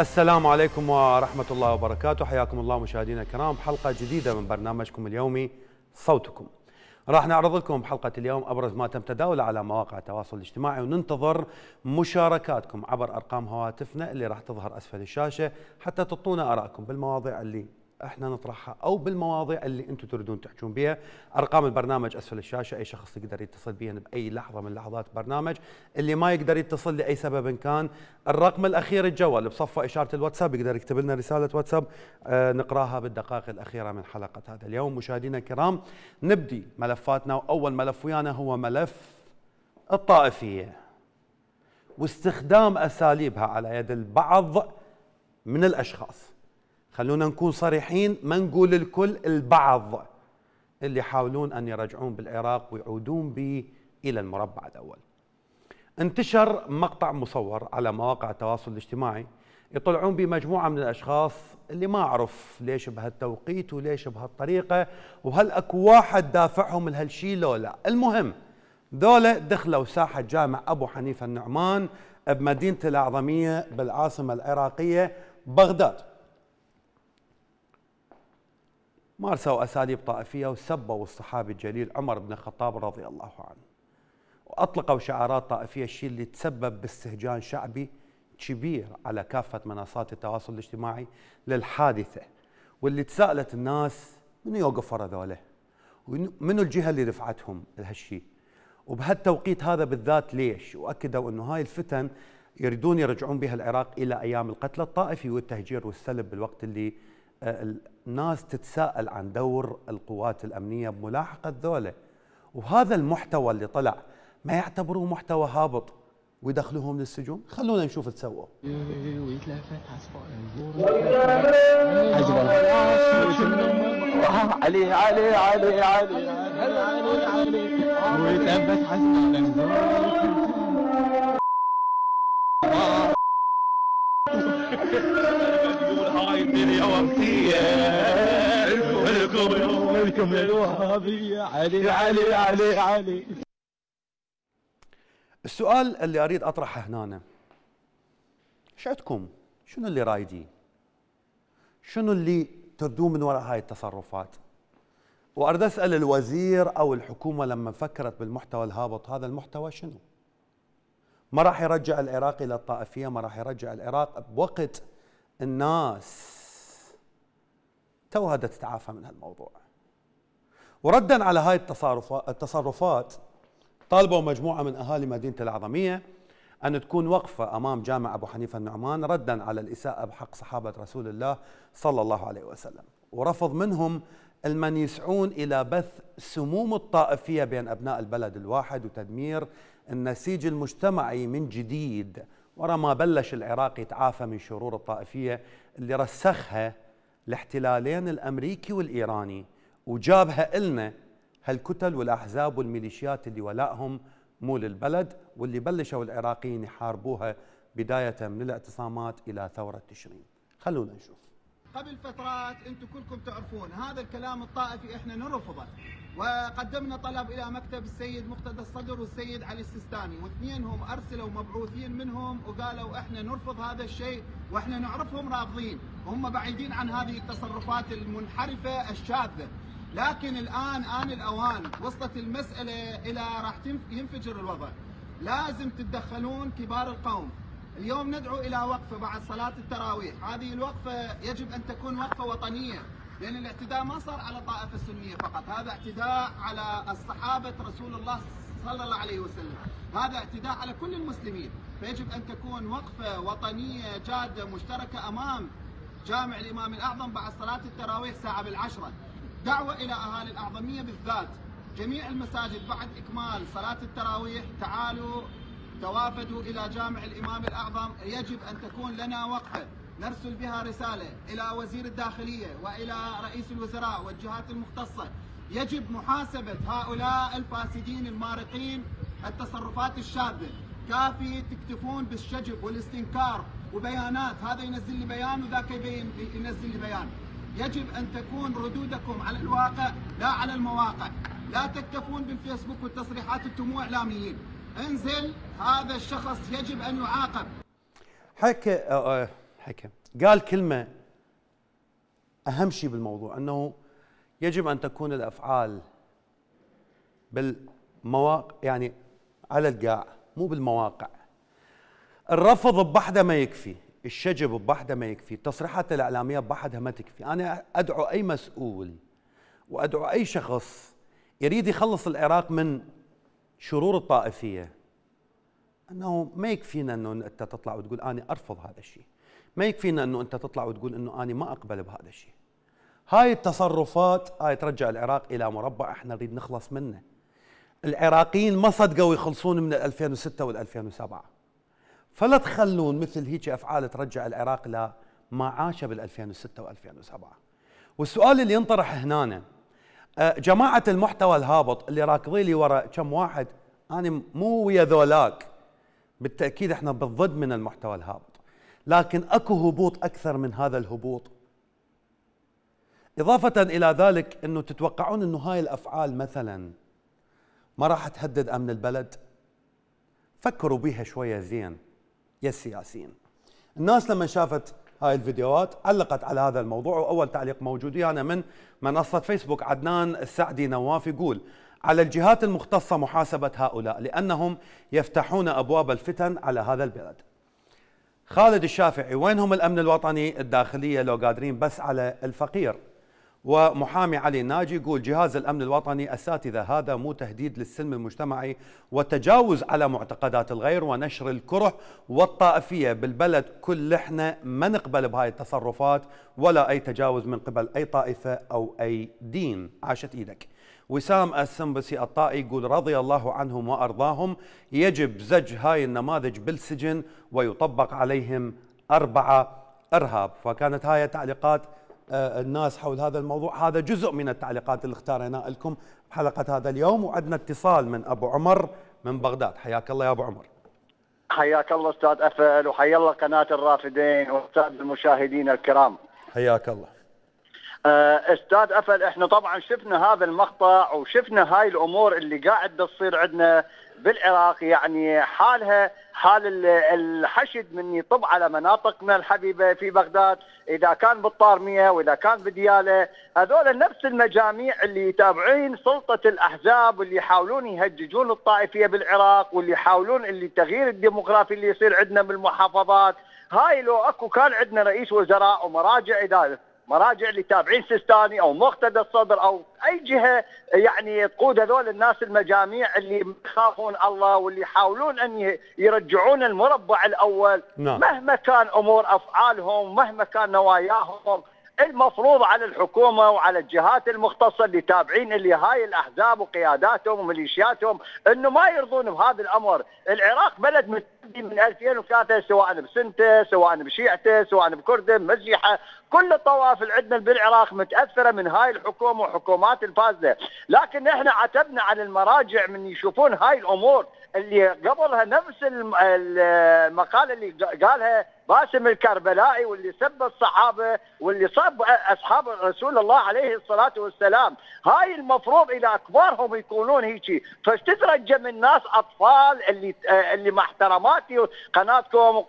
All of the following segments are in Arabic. السلام عليكم ورحمة الله وبركاته، حياكم الله مشاهدينا الكرام حلقة جديدة من برنامجكم اليومي صوتكم. راح نعرض لكم حلقة اليوم أبرز ما تم تداوله على مواقع التواصل الاجتماعي، وننتظر مشاركاتكم عبر أرقام هواتفنا اللي راح تظهر أسفل الشاشة حتى تعطونا آرائكم بالمواضيع اللي احنا نطرحها او بالمواضيع اللي انتم تريدون تحجون بها. ارقام البرنامج اسفل الشاشه، اي شخص يقدر يتصل بينا باي لحظه من لحظات البرنامج، اللي ما يقدر يتصل لاي سبب كان الرقم الاخير الجوال بصفه اشاره الواتساب يقدر يكتب لنا رساله واتساب نقراها بالدقائق الاخيره من حلقه هذا اليوم. مشاهدينا الكرام نبدي ملفاتنا، واول ملف ويانا هو ملف الطائفيه واستخدام اساليبها على يد البعض من الاشخاص. خلونا نكون صريحين، ما نقول الكل، البعض اللي يحاولون أن يرجعون بالعراق ويعودون به إلى المربع الأول. انتشر مقطع مصور على مواقع التواصل الاجتماعي يطلعون به مجموعة من الأشخاص اللي ما أعرف ليش بهالتوقيت وليش بهالطريقة، وهل أكو واحد دافعهم لهالشي لو لا. المهم ذولا دخلوا ساحة جامع أبو حنيفة النعمان بمدينة الأعظمية بالعاصمة العراقية بغداد، مارسوا أساليب طائفية وسبوا الصحابي الجليل عمر بن الخطاب رضي الله عنه، وأطلقوا شعارات طائفية، الشيء اللي تسبب باستهجان شعبي كبير على كافة منصات التواصل الاجتماعي للحادثة، واللي تساءلت الناس منو يوقف ورا ذولا؟ ومنو الجهة اللي دفعتهم لهالشيء؟ وبهالتوقيت هذا بالذات ليش؟ وأكدوا أنه هاي الفتن يريدون يرجعون بها العراق إلى أيام القتل الطائفي والتهجير والسلب، بالوقت اللي الناس تتساءل عن دور القوات الأمنية بملاحقة ذولا. وهذا المحتوى اللي طلع ما يعتبروه محتوى هابط ويدخلوهم للسجون. خلونا نشوف تسووا. علي علي علي علي علي علي علي علي. السؤال اللي اريد اطرحه هنا، ايش عندكم؟ شنو اللي رايدين؟ شنو اللي تردون من وراء هاي التصرفات؟ واريد اسال الوزير او الحكومه لما فكرت بالمحتوى الهابط هذا، المحتوى شنو؟ ما راح يرجع العراق الى الطائفيه، ما راح يرجع العراق بوقت الناس توها تتعافى من هالموضوع. وردا على هاي التصرفات طالبوا مجموعه من اهالي مدينه العظميه ان تكون وقفه امام جامع ابو حنيفه النعمان ردا على الاساءه بحق صحابه رسول الله صلى الله عليه وسلم، ورفض منهم المن يسعون الى بث سموم الطائفيه بين ابناء البلد الواحد وتدمير النسيج المجتمعي من جديد، ورا ما بلش العراق يتعافى من شرور الطائفيه اللي رسخها الاحتلالين الامريكي والايراني، وجابها النا هالكتل والاحزاب والميليشيات اللي ولائهم مو للبلد، واللي بلشوا العراقيين يحاربوها بدايه من الاعتصامات الى ثوره تشرين. خلونا نشوف. قبل فترات انتم كلكم تعرفون هذا الكلام الطائفي احنا نرفضه، وقدمنا طلب الى مكتب السيد مقتدى الصدر والسيد علي السيستاني، واثنينهم ارسلوا مبعوثين منهم وقالوا احنا نرفض هذا الشيء، واحنا نعرفهم رافضين، هم بعيدين عن هذه التصرفات المنحرفه الشاذه، لكن الان ان الاوان، وصلت المساله الى راح ينفجر الوضع، لازم تتدخلون كبار القوم. اليوم ندعو الى وقفه بعد صلاه التراويح، هذه الوقفه يجب ان تكون وقفه وطنيه، لأن الاعتداء ما صار على طائفة سنية فقط، هذا اعتداء على الصحابة رسول الله صلى الله عليه وسلم، هذا اعتداء على كل المسلمين، فيجب أن تكون وقفة وطنية جادة مشتركة أمام جامع الإمام الأعظم بعد صلاة التراويح الساعة 10. دعوة إلى أهالي الأعظمية بالذات، جميع المساجد بعد إكمال صلاة التراويح تعالوا توافدوا إلى جامع الإمام الأعظم، يجب أن تكون لنا وقفة نرسل بها رسالة إلى وزير الداخلية وإلى رئيس الوزراء والجهات المختصة، يجب محاسبة هؤلاء الفاسدين المارقين التصرفات الشاذة. كافي تكتفون بالشجب والاستنكار وبيانات، هذا ينزل لي بيان وذاك ينزل لي بيان، يجب أن تكون ردودكم على الواقع لا على المواقع، لا تكتفون بالفيسبوك والتصريحات انتموا إعلاميين، انزل هذا الشخص يجب أن يعاقب. حكي حكم، قال كلمة أهم شيء بالموضوع، أنه يجب أن تكون الأفعال بالمواقع، يعني على القاع مو بالمواقع. الرفض ببحده ما يكفي، الشجب ببحده ما يكفي، التصريحات الإعلامية ببحدها ما تكفي. أنا أدعو أي مسؤول وأدعو أي شخص يريد يخلص العراق من شرور الطائفية، أنه ما يكفينا أنه أنت تطلع وتقول أنا أرفض هذا الشيء، ما يكفينا أنه أنت تطلع وتقول أنه أنا ما أقبل بهذا الشيء. هاي التصرفات هاي ترجع العراق إلى مربع إحنا نريد نخلص منه. العراقيين ما صدقوا يخلصون من 2006 وال2007، فلا تخلون مثل هيك أفعال ترجع العراق لما عاش بال2006 وال2007. والسؤال اللي ينطرح هنا، جماعة المحتوى الهابط اللي راكضين لي ورا كم واحد، أنا مو ويا ذولاك، بالتأكيد احنا بالضد من المحتوى الهابط، لكن اكو هبوط أكثر من هذا الهبوط. إضافة إلى ذلك أنه تتوقعون أنه هاي الأفعال مثلا ما راح تهدد أمن البلد؟ فكروا بيها شوية زين يا السياسيين. الناس لما شافت هاي الفيديوهات علقت على هذا الموضوع، وأول تعليق موجود أنا من منصة فيسبوك، عدنان السعدي نواف يقول: على الجهات المختصة محاسبة هؤلاء لأنهم يفتحون أبواب الفتن على هذا البلد. خالد الشافعي: وينهم الأمن الوطني، الداخلية لو قادرين بس على الفقير. ومحامي علي الناجي يقول: جهاز الأمن الوطني أساتذة، هذا مو تهديد للسلم المجتمعي والتجاوز على معتقدات الغير ونشر الكره والطائفية بالبلد كل، احنا ما نقبل بهاي التصرفات ولا أي تجاوز من قبل أي طائفة أو أي دين. عاشت إيدك. وسام السنبسي الطائي يقول: رضي الله عنهم وأرضاهم، يجب زج هاي النماذج بالسجن ويطبق عليهم 4 إرهاب. فكانت هاي تعليقات الناس حول هذا الموضوع. هذا جزء من التعليقات اللي اختارنا لكم بحلقة هذا اليوم. وعندنا اتصال من أبو عمر من بغداد. حياك الله يا أبو عمر. حياك الله أستاذ أفل، وحيا الله قناة الرافدين وأستاذ المشاهدين الكرام. حياك الله أستاذ أفل. احنا طبعا شفنا هذا المقطع وشفنا هاي الأمور اللي قاعدة تصير عندنا بالعراق، يعني حالها حال الحشد من يطب على مناطقنا الحبيبه في بغداد، اذا كان بالطارميه واذا كان بدياله، هذول نفس المجاميع اللي يتابعين سلطه الاحزاب واللي يحاولون يهججون الطائفيه بالعراق، واللي يحاولون اللي تغيير الديموغرافي اللي يصير عندنا بالمحافظات. هاي لو اكو كان عندنا رئيس وزراء ومراجع اداره، مراجع اللي تابعين سيستاني او مقتدى الصدر او اي جهه يعني تقود هذول الناس المجاميع اللي يخافون الله واللي يحاولون ان يرجعون المربع الاول. مهما كان امور افعالهم، مهما كان نواياهم، المفروض على الحكومه وعلى الجهات المختصه اللي تابعين اللي هاي الاحزاب وقياداتهم وميليشياتهم انه ما يرضون بهذا الامر. العراق بلد من 2003، سواء بسنته سواء بشيعته سواء بكرده مزيحه، كل الطوائف اللي عندنا بالعراق متاثره من هاي الحكومه وحكومات الفاسده. لكن احنا عتبنا على المراجع من يشوفون هاي الامور اللي قبلها، نفس المقاله اللي قالها باسم الكربلائي واللي سب الصحابه واللي صب اصحاب رسول الله عليه الصلاه والسلام. هاي المفروض الى اكبارهم يكونون هيجي، فتترجم الناس اطفال اللي محترمات قناتكم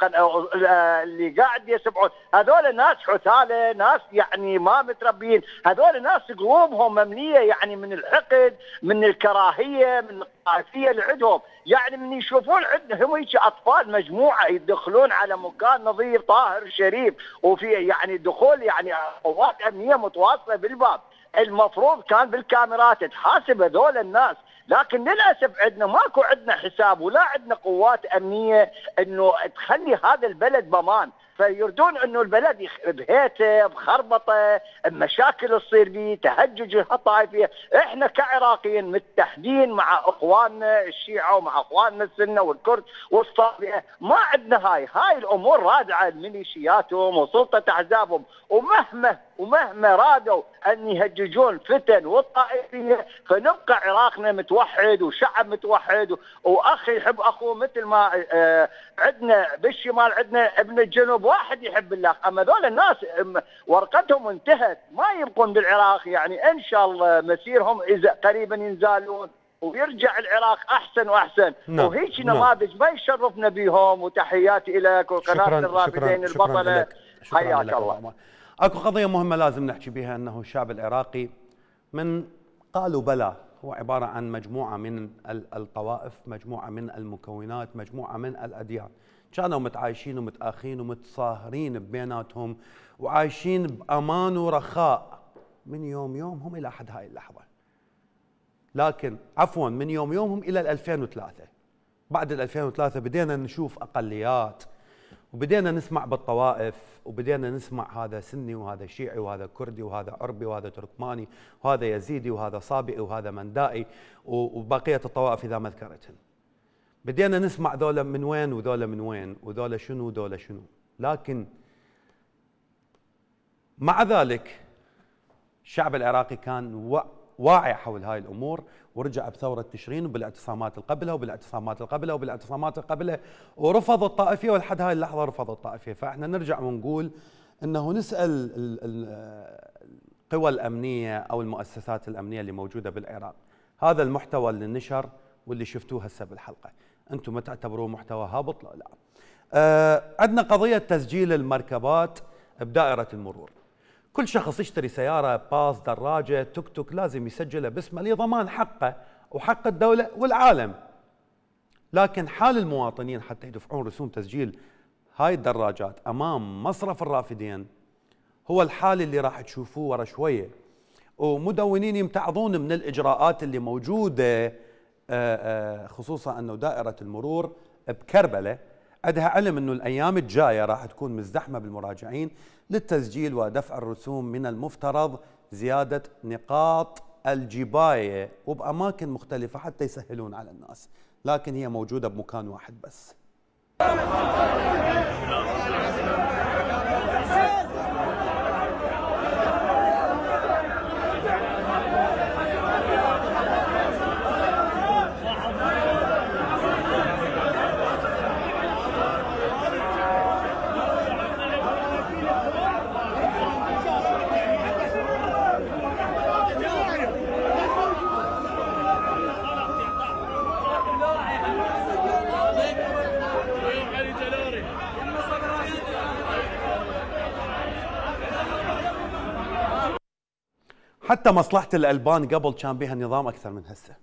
اللي قاعد يسمعون، هذول ناس حثاله، ناس يعني ما متربيين، هذول ناس قلوبهم ممليه يعني من الحقد، من الكراهيه، من الطائفيه اللي عندهم. يعني من يشوفون عندهم هيك اطفال مجموعه يدخلون على مكان نظيف طاهر شريف، وفي يعني دخول يعني قوات امنيه متواصله بالباب، المفروض كان بالكاميرات تحاسب هذول الناس. لكن للاسف عندنا ماكو عندنا حساب ولا عندنا قوات امنيه انه تخلي هذا البلد بمان، فيردون انه البلد بهيته بخربطه، المشاكل تصير بيه، تهجج الطائفيه. احنا كعراقيين متحدين مع اخواننا الشيعه ومع اخواننا السنه والكرد والصابئه، ما عندنا هاي الامور رادعه لميليشياتهم وسلطه احزابهم، ومهما رادوا ان يهججون فتن والطائفيه، فنبقى عراقنا متوحد وشعب متوحد واخ يحب اخوه، مثل ما عندنا بالشمال عندنا ابن الجنوب واحد يحب الله. اما ذول الناس ورقتهم انتهت، ما يبقون بالعراق. يعني ان شاء الله مسيرهم اذا قريبا ينزالون ويرجع العراق احسن واحسن. وهيك نماذج ما يشرفنا بيهم. وتحياتي لك وقناه الرافدين البطله. شكرا لك عمر. اكو قضيه مهمه لازم نحكي بها، انه الشعب العراقي من قالوا بلى هو عباره عن مجموعه من الطوائف، مجموعه من المكونات، مجموعه من الاديان، كانوا متعايشين ومتآخين ومتصاهرين بيناتهم وعايشين بامان ورخاء من يوم يومهم الى حد هاي اللحظه. لكن عفوا من يوم يومهم الى 2003، بعد 2003 بدينا نشوف اقليات وبدينا نسمع بالطوائف وبدينا نسمع هذا سني وهذا شيعي وهذا كردي وهذا عربي وهذا تركماني وهذا يزيدي وهذا صابئي وهذا مندائي وبقيه الطوائف اذا ما ذكرتهن. بدينا نسمع ذولا من وين وذولا من وين وذولا شنو وذولا شنو، لكن مع ذلك الشعب العراقي كان واعي حول هاي الامور ورجع بثوره تشرين وبالاعتصامات اللي قبلها وبالاعتصامات اللي قبلها وبالاعتصامات اللي قبلها ورفضوا الطائفيه، ولحد هاي اللحظه رفضوا الطائفيه. فاحنا نرجع ونقول انه نسال القوى الامنيه او المؤسسات الامنيه اللي موجوده بالعراق، هذا المحتوى اللي نشر واللي شفتوه هسه بالحلقه، انتم ما تعتبروه محتوى هابط؟ لا. عندنا قضيه تسجيل المركبات بدائره المرور. كل شخص يشتري سيارة، باص، دراجة، توك توك، لازم يسجله باسمه لضمان حقه وحق الدولة والعالم. لكن حال المواطنين حتى يدفعون رسوم تسجيل هاي الدراجات أمام مصرف الرافدين هو الحال اللي راح تشوفوه ورا شوية، ومدونين يمتعضون من الإجراءات اللي موجودة، خصوصا أنه دائرة المرور بكربلة عندها علم أنه الأيام الجاية راح تكون مزدحمة بالمراجعين للتسجيل ودفع الرسوم. من المفترض زيادة نقاط الجباية وبأماكن مختلفة حتى يسهلون على الناس، لكن هي موجودة بمكان واحد بس. حتى مصلحة الألبان قبل كان بها نظام أكثر من هسه.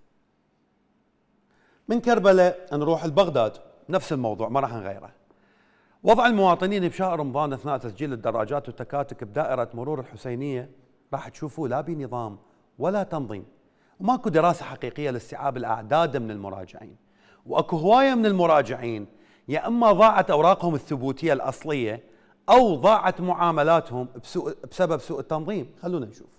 من كربلاء نروح لبغداد، نفس الموضوع ما راح نغيره. وضع المواطنين بشهر رمضان أثناء تسجيل الدراجات والتكاتك بدائرة مرور الحسينية راح تشوفوا لا بنظام ولا تنظيم، وماكو دراسة حقيقية لاستيعاب الأعداد من المراجعين، وأكو هواية من المراجعين يا إما ضاعت أوراقهم الثبوتية الأصلية أو ضاعت معاملاتهم بسبب سوء التنظيم. خلونا نشوف.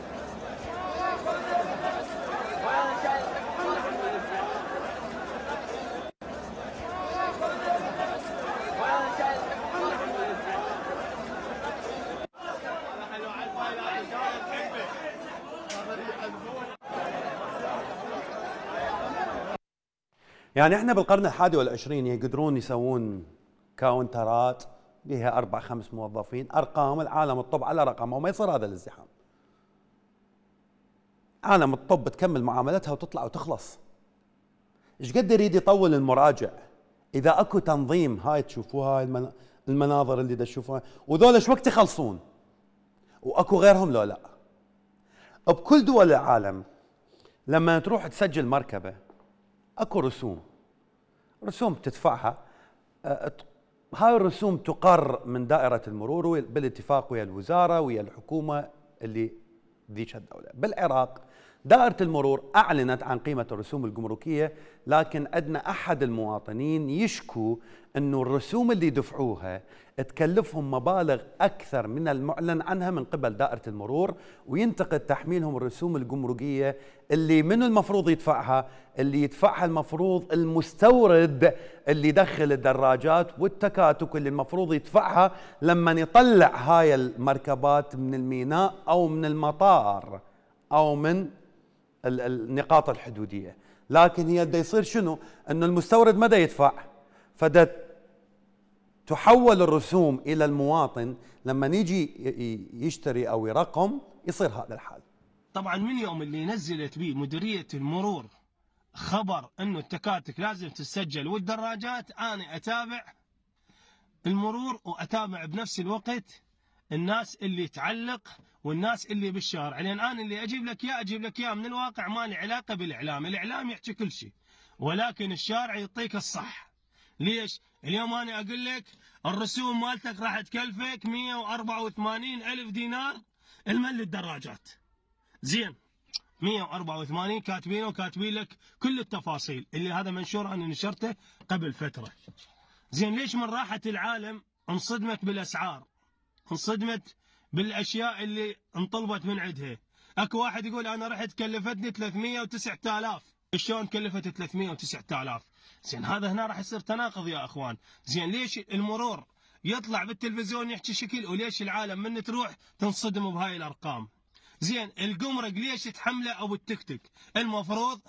يعني احنا بالقرن الحادي والعشرين يقدرون يسوون كاونترات بها 4-5 موظفين، ارقام العالم الطب على رقمها وما يصير هذا الازدحام. عالم الطب تكمل معاملتها وتطلع وتخلص. ايش قد يريد يطول المراجع اذا اكو تنظيم؟ هاي تشوفوها هاي المناظر اللي دا تشوفوها، وذول ايش وقت يخلصون؟ واكو غيرهم لو لا. بكل دول العالم لما تروح تسجل مركبه اكو رسوم تدفعها، هاي الرسوم تقر من دائرة المرور بالاتفاق ويا الوزارة ويا الحكومة اللي ذيك الدولة. بالعراق دائرة المرور أعلنت عن قيمة الرسوم الجمركية، لكن أدنى أحد المواطنين يشكو أنه الرسوم اللي دفعوها تكلفهم مبالغ أكثر من المعلن عنها من قبل دائرة المرور، وينتقد تحميلهم الرسوم الجمركية اللي منو المفروض يدفعها؟ اللي يدفعها المفروض المستورد اللي يدخل الدراجات والتكاتك، اللي المفروض يدفعها لما يطلع هاي المركبات من الميناء أو من المطار أو من النقاط الحدودية. لكن هي دا يصير شنو؟ أنه المستورد ما دا يدفع، فدا تحول الرسوم إلى المواطن. لما يجي يشتري أو يرقم يصير هذا الحال. طبعا من يوم اللي نزلت به مديرية المرور خبر انه التكاتك لازم تتسجل والدراجات، انا اتابع المرور واتابع بنفس الوقت الناس اللي تعلق والناس اللي بالشارع، لان انا اللي اجيب لك اياه من الواقع، ما لي علاقه بالاعلام، الاعلام يحكي كل شيء، ولكن الشارع يعطيك الصح. ليش؟ اليوم انا اقول لك الرسوم مالتك راح تكلفك 184,000 دينار المل الدراجات. زين 184 كاتبينه وكاتبين لك كل التفاصيل اللي هذا منشور انا نشرته قبل فتره. زين ليش من راحه العالم انصدمت بالاسعار؟ انصدمت بالاشياء اللي انطلبت من عندها. اكو واحد يقول انا رحت كلفتني 309,000، شلون كلفت 309,000؟ زين هذا هنا راح يصير تناقض يا اخوان. زين ليش المرور يطلع بالتلفزيون يحكي شكل وليش العالم من تروح تنصدم بهاي الارقام؟ زين القمرق ليش تحمله ابو التكتك؟ المفروض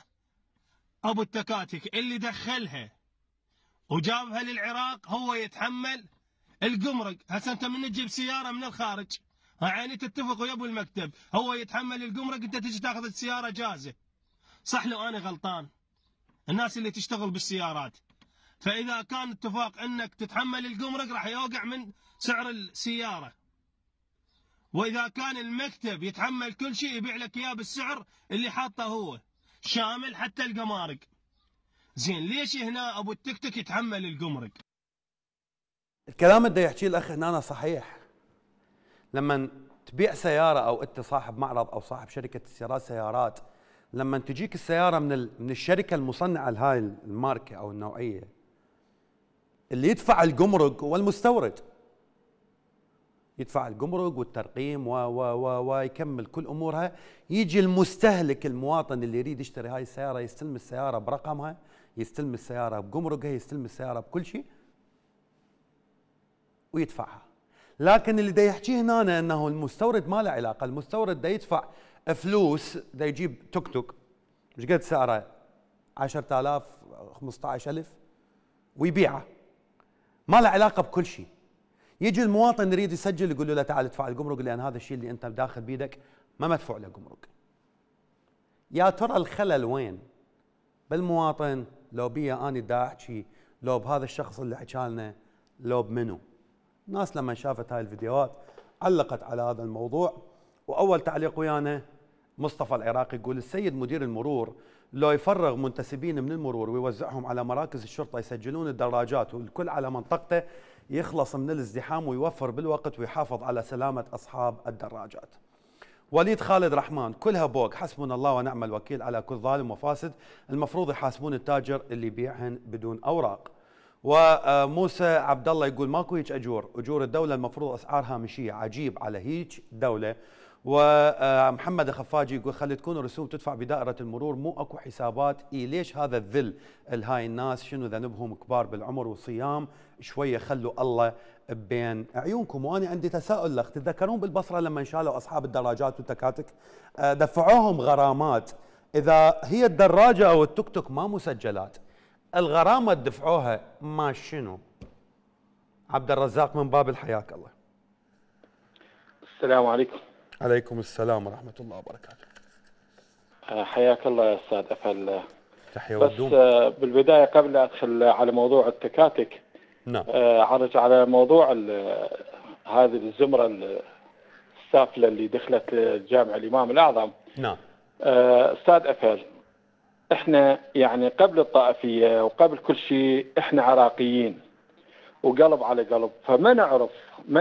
ابو التكاتك اللي دخلها وجابها للعراق هو يتحمل القمرق. هسه انت من تجيب سياره من الخارج يعني تتفق ويا ابو المكتب هو يتحمل القمرق، انت تجي تاخذ السياره جاهزه. صح لو انا غلطان؟ الناس اللي تشتغل بالسيارات، فاذا كان اتفاق انك تتحمل القمرق راح يوقع من سعر السياره، واذا كان المكتب يتحمل كل شيء يبيع لك اياه بالسعر اللي حاطه هو، شامل حتى القمارق. زين ليش هنا ابو التكتك يتحمل القمرق؟ الكلام اللي يحكيه الاخ هنا صحيح. لما تبيع سياره او انت صاحب معرض او صاحب شركه استيراد سيارات، لما تجيك السياره من الشركه المصنعه لهاي الماركه او النوعيه، اللي يدفع الجمرك هو المستورد، يدفع الجمرك والترقيم ويكمل كل امورها. يجي المستهلك المواطن اللي يريد يشتري هاي السياره، يستلم السياره برقمها، يستلم السياره بجمركها، يستلم السياره بكل شيء ويدفعها. لكن اللي دا يحكي هنا انه المستورد ما له علاقه، المستورد دا يدفع فلوس، دا يجيب توك توك ايش قد سعره؟ 10,000 15,000 ويبيعه، ما له علاقه بكل شيء. يجي المواطن يريد يسجل يقول له تعال ادفع الجمرك، لان هذا الشيء اللي انت داخل بيدك ما مدفوع له جمرك. يا ترى الخلل وين؟ بالمواطن، لو بي اني دا احكي، لو بهذا الشخص اللي حكى لنا، لو بمنو؟ الناس لما شافت هاي الفيديوهات علقت على هذا الموضوع، واول تعليق ويانا مصطفى العراقي يقول السيد مدير المرور لو يفرغ منتسبين من المرور ويوزعهم على مراكز الشرطه يسجلون الدراجات والكل على منطقته يخلص من الازدحام ويوفر بالوقت ويحافظ على سلامه اصحاب الدراجات. وليد خالد رحمن كلها بوق، حسبنا الله ونعم الوكيل على كل ظالم وفاسد، المفروض يحاسبون التاجر اللي يبيعهن بدون اوراق. وموسى عبد الله يقول ماكو هيك اجور الدوله المفروض اسعارها مشيه، عجيب على هيك دوله. ومحمد الخفاجي يقول خلي تكون الرسوم تدفع بدائره المرور، مو اكو حسابات. اي ليش هذا الذل لهاي الناس؟ شنو ذنبهم؟ كبار بالعمر وصيام، شويه خلوا الله بين عيونكم. وانا عندي تساؤل لك، تتذكرون بالبصره لما شالوا اصحاب الدراجات والتكاتك دفعوهم غرامات؟ اذا هي الدراجه او التوك توك ما مسجلات، الغرامه دفعوها ما شنو؟ عبد الرزاق من باب الحياك الله. السلام عليكم. عليكم السلام ورحمه الله وبركاته. حياك الله يا استاذ افل. تحيه والدوم. بس بالبدايه قبل ادخل على موضوع التكاتك، نعم، عرج على موضوع هذه الزمره السافله اللي دخلت جامع الامام الاعظم. نعم استاذ افل، احنا يعني قبل الطائفيه وقبل كل شيء احنا عراقيين وقلب على قلب، فما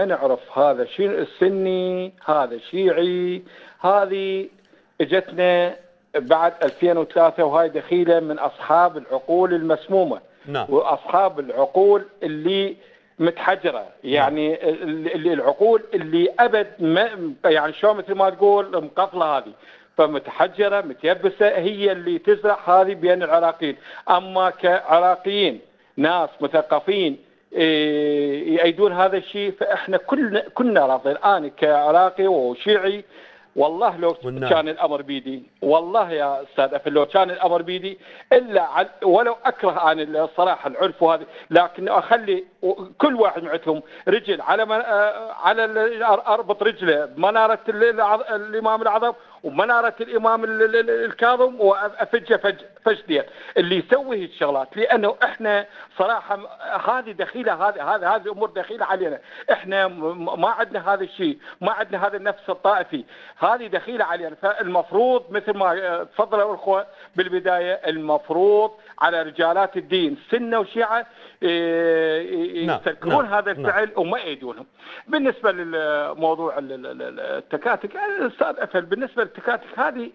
نعرف هذا شيء سني، هذا شيعي، هذه اجتنا بعد 2003 وهاي دخيله من اصحاب العقول المسمومه. نعم. واصحاب العقول اللي متحجره، يعني اللي العقول اللي ابد ما يعني شو مثل ما تقول مقفله هذه، فمتحجره متيبسه، هي اللي تزرع هذه بين العراقيين. اما كعراقيين ناس مثقفين يأيدون هذا الشيء، فاحنا كنا راضين. انا كعراقي وشيعي والله لو كان الامر بيدي، والله يا استاذ أفل لو كان الامر بيدي، الا ولو اكره انا الصراحه العنف وهذا، لكن اخلي كل واحد معتهم رجل على اربط رجله بمناره الامام العظم ومنارة الإمام الكاظم وأفجة فجدية اللي يسوي الشغلات، لأنه إحنا صراحة هذه دخيلة، هذه أمور دخيلة علينا، إحنا ما عندنا هذا الشيء، ما عندنا هذا النفس الطائفي، هذه دخيلة علينا. فالمفروض مثل ما تفضلوا الأخوة بالبداية، المفروض على رجالات الدين سنة وشيعة يستذكرون هذا الفعل وما يدونهم. بالنسبة للموضوع التكاتك الأستاذ أفل، بالنسبة للتكاتك هذه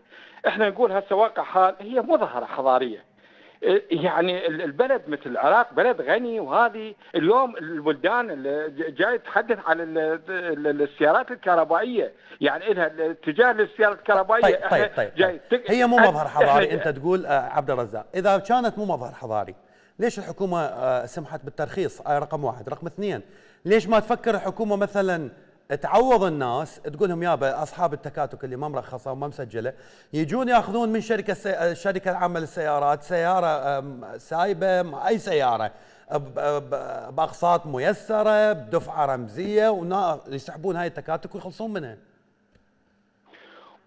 احنا نقول هسه واقع حال، هي مظاهرة حضارية. يعني البلد مثل العراق بلد غني، وهذه اليوم البلدان اللي جاي تتحدث على السيارات الكهربائيه، يعني لها اتجاه للسيارات الكهربائيه. طيب. هي مو مظهر حضاري انت تقول عبد الرزاق، اذا كانت مو مظهر حضاري ليش الحكومه سمحت بالترخيص؟ رقم واحد. رقم اثنين، ليش ما تفكر الحكومه مثلا تعوض الناس، تقول لهم يابا اصحاب التكاتك اللي ما مرخصه وما مسجله يجون ياخذون من الشركه العامه للسيارات سياره سايبه، اي سياره باقساط ميسره بدفعه رمزيه، ويسحبون هاي التكاتك ويخلصون منها.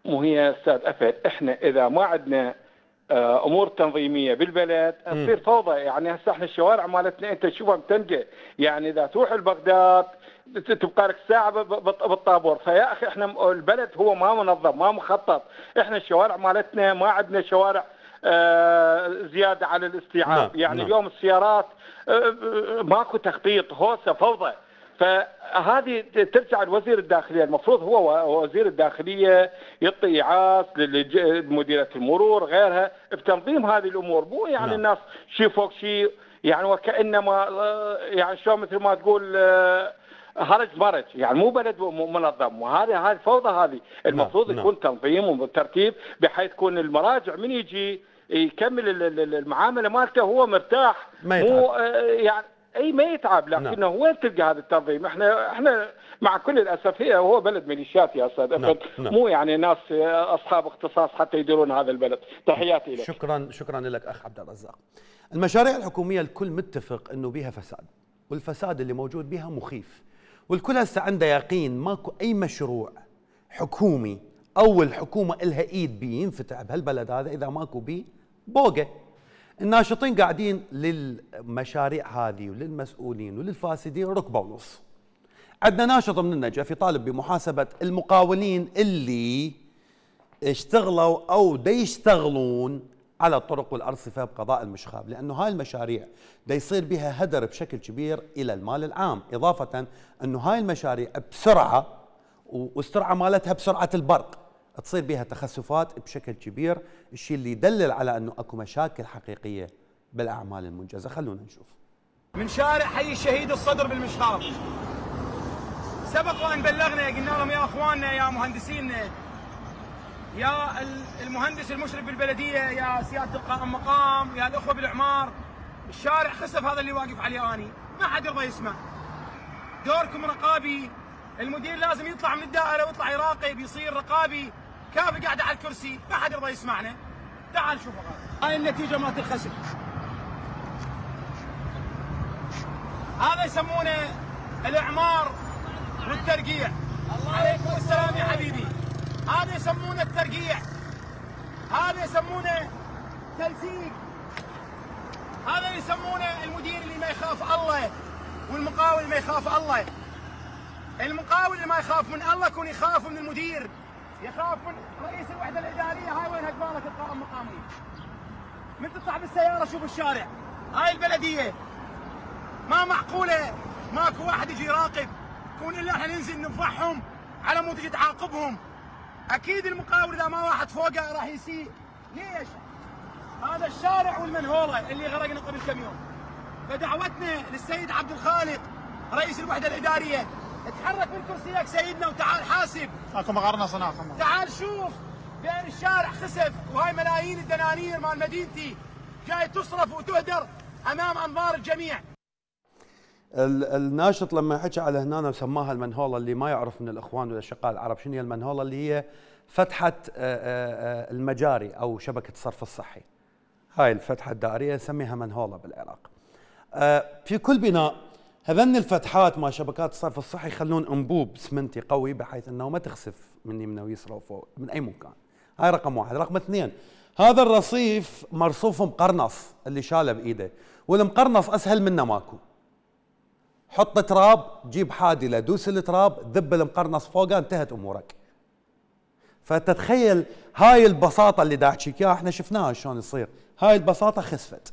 مو هي استاذ أفل، احنا اذا ما عندنا امور تنظيميه بالبلد تصير فوضى. يعني هسه احنا الشوارع مالتنا انت تشوفها متنقه، يعني اذا تروح لبغداد تبقى لك ساعة بالطابور. فيا أخي إحنا البلد هو ما منظم، ما مخطط. إحنا الشوارع مالتنا ما عندنا شوارع زيادة على الاستيعاب. يعني اليوم السيارات ماكو تخطيط، هوسة، فوضى. فهذه ترجع لوزير الداخلية، المفروض هو وزير الداخلية يعطي إعاس لمديرية المرور غيرها بتنظيم هذه الأمور. مو يعني الناس شي فوق شي، يعني وكأنما يعني شو مثل ما تقول هرج مرج، يعني مو بلد منظم. وهذه الفوضى هذه المفروض يكون تنظيم وترتيب، بحيث تكون المراجع من يجي يكمل المعامله مالته هو مرتاح، مو يعني اي ما يتعب. لكنه وين تلقى هذا التنظيم؟ احنا مع كل الاسف هو بلد ميليشيات يا استاذ، مو يعني ناس اصحاب اختصاص حتى يديرون هذا البلد. تحياتي لك. شكرا لك اخ عبد الرزاق. المشاريع الحكوميه الكل متفق انه بها فساد، والفساد اللي موجود بها مخيف، والكل هسه عنده يقين ماكو اي مشروع حكومي او الحكومه الها ايد بيه ينفتح بهالبلد هذا اذا ماكو بيه بوقه. الناشطين قاعدين للمشاريع هذه وللمسؤولين وللفاسدين ركبه ونص. عندنا ناشط من النجف يطالب بمحاسبه المقاولين اللي اشتغلوا او ديشتغلون على الطرق والارصفه بقضاء المشخاب، لانه هاي المشاريع دا يصير بها هدر بشكل كبير الى المال العام، اضافه انه هاي المشاريع بسرعه، والسرعه مالتها بسرعه البرق، تصير بها تخسفات بشكل كبير، الشيء اللي يدلل على انه اكو مشاكل حقيقيه بالاعمال المنجزه. خلونا نشوف. من شارع حي الشهيد الصدر بالمشخاب، سبق وان بلغنا، قلنا لهم يا اخواننا يا مهندسينا يا المهندس المشرف بالبلديه يا سياده القائم مقام يا الاخوه بالاعمار، الشارع خسف هذا اللي واقف عليه اني، ما حد يرضى يسمع. دوركم رقابي، المدير لازم يطلع من الدائره ويطلع يراقب، يصير رقابي، كافي قاعده على الكرسي، ما حد يرضى يسمعنا. تعال شوف هذا، هاي النتيجه مالت الخسف. هذا يسمونه الاعمار والترقيع. الله عليكم السلام يا حبيبي. هذا يسمونه الترقيع، هذا يسمونه تلزيق، هذا يسمونه المدير اللي ما يخاف الله، والمقاول ما يخاف الله. المقاول اللي ما يخاف من الله يكون يخاف من المدير، يخاف من رئيس الوحده الاداريه. هاي وينها قبالك القائم مقامي، من تطلع بالسياره شوف الشارع. هاي البلديه ما معقوله ماكو واحد يجي يراقب، يكون الا احنا ننزل نفضحهم على مود تجي تعاقبهم. اكيد المقاول اذا ما واحد فوقه راح يسيء. ليش؟ هذا الشارع والمنهوره اللي غرقنا قبل كم يوم. فدعوتنا للسيد عبد الخالق رئيس الوحده الاداريه، اتحرك من كرسيك سيدنا وتعال حاسب. اكو مغارنا صناعه. تعال شوف بين الشارع خسف، وهاي ملايين الدنانير مال مدينتي جاي تصرف وتهدر امام انظار الجميع. الناشط لما حكى على هنا وسماها المنهوله، اللي ما يعرف من الاخوان والاشقاء العرب شنو هي المنهوله، اللي هي فتحه المجاري او شبكه الصرف الصحي. هاي الفتحه الدائريه نسميها منهوله بالعراق. في كل بناء هذن الفتحات مع شبكات الصرف الصحي يخلون انبوب سمنتي قوي بحيث انه ما تخسف من يمنى ويسرى وفوق من اي مكان. هاي رقم واحد. رقم اثنين، هذا الرصيف مرصوف مقرنص اللي شاله بايده، والمقرنص اسهل منه ماكو. حط تراب، جيب حادله، دوس التراب، ذب المقرنص فوقه، انتهت امورك. فتتخيل هاي البساطه اللي داعشيك اياها احنا شفناها شلون يصير، هاي البساطه خسفت.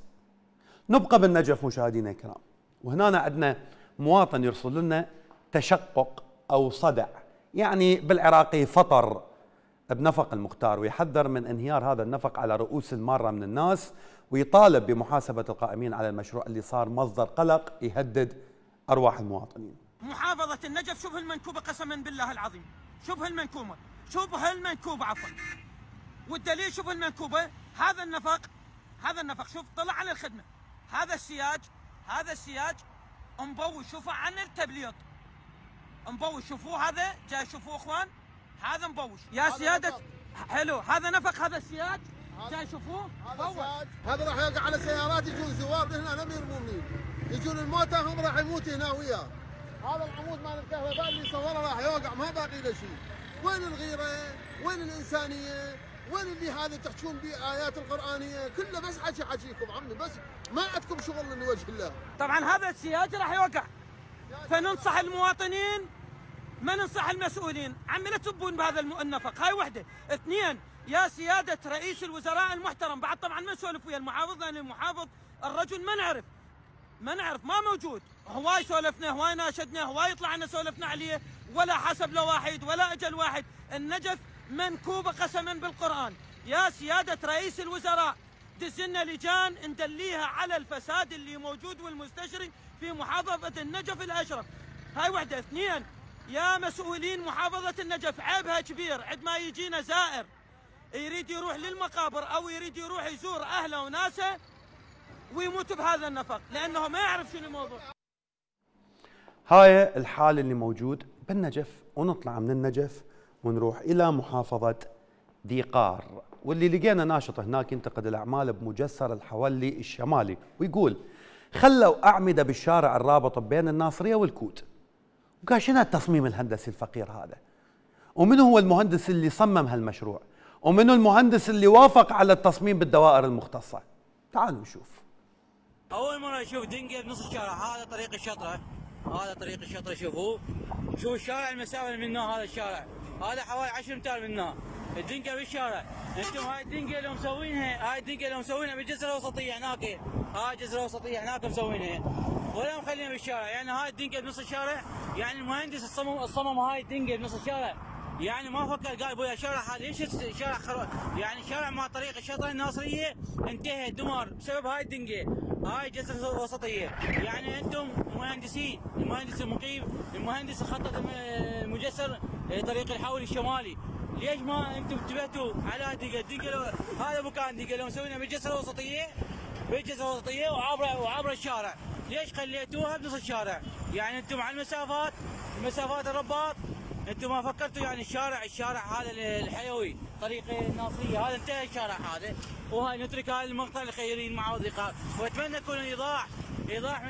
نبقى بالنجف مشاهدينا الكرام، وهنا عندنا مواطن يرسل لنا تشقق او صدع، يعني بالعراقي فطر بنفق المختار، ويحذر من انهيار هذا النفق على رؤوس المارة من الناس، ويطالب بمحاسبة القائمين على المشروع اللي صار مصدر قلق يهدد أرواح المواطنين. محافظة النجف شبه المنكوبة قسما بالله العظيم، شبه المنكوبة عفوا، والدليل شبه المنكوبة هذا النفق شوف طلع على الخدمة، هذا السياج مبوي، شوفه عن التبليط مبوي، شوفوه هذا جاي، شوفوه اخوان، هذا مبوش يا سيادة نفق. حلو، هذا نفق، هذا السياج جاي شوفوه، هذا راح يقع على سيارات، يجون زوار هنا لم يرمونين، يجون الموتى هم راح يموت هنا وياه. هذا العمود مال الكهرباء اللي صوره راح يوقع، ما باقي له شيء. وين الغيرة؟ وين الإنسانية؟ وين اللي هذا تحكون بآيات القرآنية؟ كله بس حكيكم عمي، بس ما عندكم شغل من وجه الله. طبعا هذا السياج راح يوقع، فننصح المواطنين، ما ننصح المسؤولين، عمي لا تسبون بهذا النفق، هاي وحده. اثنين، يا سيادة رئيس الوزراء المحترم، بعد طبعا ما نسولف ويا المحافظ، لأن المحافظ الرجل ما نعرف ما موجود، هواي سولفنا، هواي ناشدنا، هواي طلعنا سولفنا عليه، ولا حسب له واحد ولا أجل واحد. النجف منكوبة قسما بالقرآن. يا سيادة رئيس الوزراء، دزلنا لجان ندليها على الفساد اللي موجود والمستشري في محافظة النجف الأشرف، هاي وحده. اثنين، يا مسؤولين محافظة النجف، عيبها كبير عندما يجينا زائر يريد يروح للمقابر أو يريد يروح يزور أهله وناسه ويموت بهذا النفق، لأنه ما يعرف شنو الموضوع. هاي الحال اللي موجود بالنجف. ونطلع من النجف ونروح إلى محافظة ديقار، واللي لقينا ناشط هناك ينتقد الأعمال بمجسر الحولي الشمالي، ويقول خلوا أعمدة بالشارع الرابط بين الناصرية والكوت. وقال شنو التصميم الهندسي الفقير هذا؟ ومن هو المهندس اللي صمم هالمشروع؟ ومن المهندس اللي وافق على التصميم بالدوائر المختصة؟ تعالوا نشوف. أول مرة أشوف دنقة بنص الشارع. هذا طريق الشطرة، شوفوه، شوفوا الشارع، المسافة منه هذا الشارع، هذا حوالي 10 أمتار منه، الدنقة بالشارع. أنتم هاي الدنقة اللي مسوينها، بالجزيرة الوسطية هناك، مسوينها، ولا مخلينا بالشارع، يعني هاي الدنقة بنص الشارع، يعني المهندس الصمم هاي الدنقة بنص الشارع، يعني ما فكر قال بويا شارع هذا ليش شارع يعني شارع مع طريق الشطرة الناصرية انتهى دمار بسبب هاي الدنقة، هاي جزيرة وسطية. يعني انتم المهندسين، المهندس المقيم، المهندس خطط المجسر طريق الحولي الشمالي، ليش ما انتم انتبهتوا على دقة؟ هذا مكان دقة لو مسوينا بالجزيرة الوسطية، وعبر الشارع، ليش خليتوها بنص الشارع؟ يعني انتم على المسافات، الرباط، انتم ما فكرتوا يعني الشارع، هذا الحيوي طريق الناصريه هذا انتهى الشارع هذا، وهاي نترك هذا المقطع للخيرين مع اصدقاء. واتمنى يكون ايضاح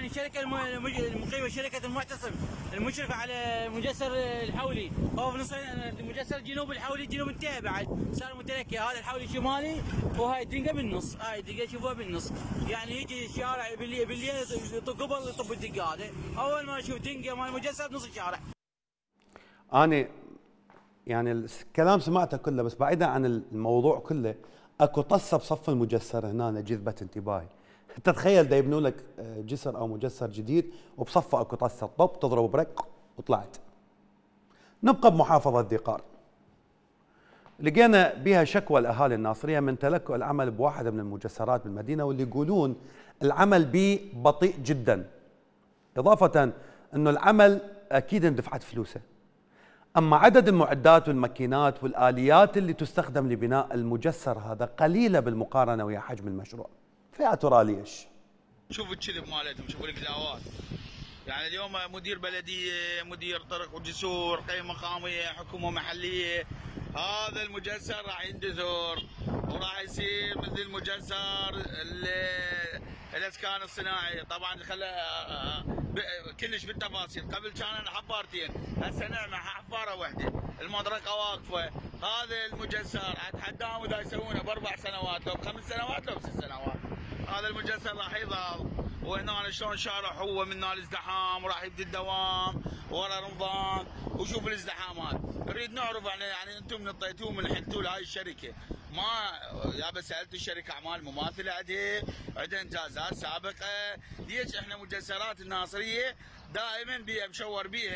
من الشركه المقيمه، شركه المعتصم المشرفه على مجسر الحولي، هو في نص مجسر جنوب الحولي، جنوب انتهى بعد صار متلكي، هذا الحولي الشمالي وهاي الدنقه بالنص، هاي الدنقه شوفوها بالنص، يعني يجي الشارع بالليل قبل يطب الدنقه. هذا اول ما اشوف دنقه مال مجسر بنص الشارع. أنا يعني الكلام سمعته كله، بس بعيدا عن الموضوع كله، اكو طصه بصف المجسر هنا جذبت انتباهي. تتخيل دا يبنوا لك جسر او مجسر جديد وبصفه اكو طصه، طب تضرب برك وطلعت. نبقى بمحافظه ديقار. لقينا بها شكوى الاهالي الناصريه من تلكؤ العمل بواحده من المجسرات بالمدينه، واللي يقولون العمل به بطيء جدا، اضافه انه العمل اكيد اندفعت فلوسه. أما عدد المعدات والماكينات والآليات اللي تستخدم لبناء المجسر هذا قليلة بالمقارنة ويا حجم المشروع. فيا ترى ليش؟ شوفوا الكذب مالتهم، شوفوا القلاوات. يعني اليوم مدير بلدية، مدير طرق وجسور، قيمة مقامية، حكومة محلية، هذا المجسر راح يندثر وراح يصير مثل المجسر الاسكان الصناعي. طبعا كلش بالتفاصيل، قبل كان حفارتين، هسه نعمه حفاره واحده، المدرقه واقفه، هذا المجسر اتحداهم اذا يسوونه ب4 سنوات لو ب5 سنوات لو ب6 سنوات، هذا المجسر راح يظل. وهنا شلون شارح هو من الازدحام وراح يبدي الدوام ورا رمضان، وشوف الازدحامات. نريد نعرف يعني انتم نطيتوه من حلتوه لهاي الشركه، ما يا بس سالتوا الشركه اعمال مماثله عندها انجازات سابقه، ليش احنا مجسرات الناصريه دائما بيها مشور بيها؟